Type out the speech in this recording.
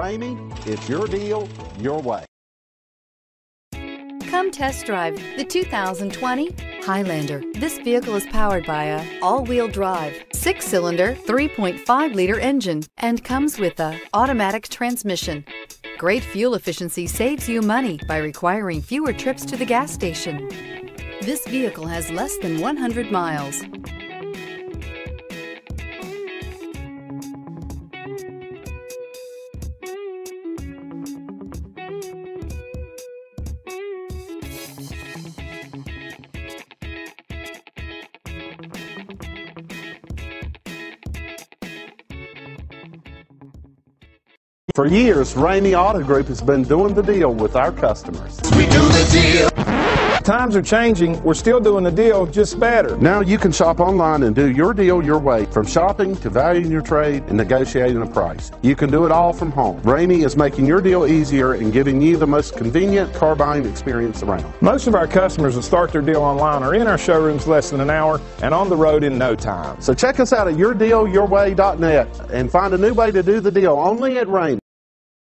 Ramey, it's your deal, your way. Come test drive the 2020 Highlander. This vehicle is powered by a all-wheel drive, 6-cylinder, 3.5-liter engine, and comes with a automatic transmission. Great fuel efficiency saves you money by requiring fewer trips to the gas station. This vehicle has less than 100 miles. For years, Ramey Auto Group has been doing the deal with our customers. We do the deal. Times are changing. We're still doing the deal, just better. Now you can shop online and do your deal your way, from shopping to valuing your trade and negotiating a price. You can do it all from home. Ramey is making your deal easier and giving you the most convenient car buying experience around. Most of our customers that start their deal online are in our showrooms less than an hour and on the road in no time. So check us out at yourdealyourway.net and find a new way to do the deal only at Ramey.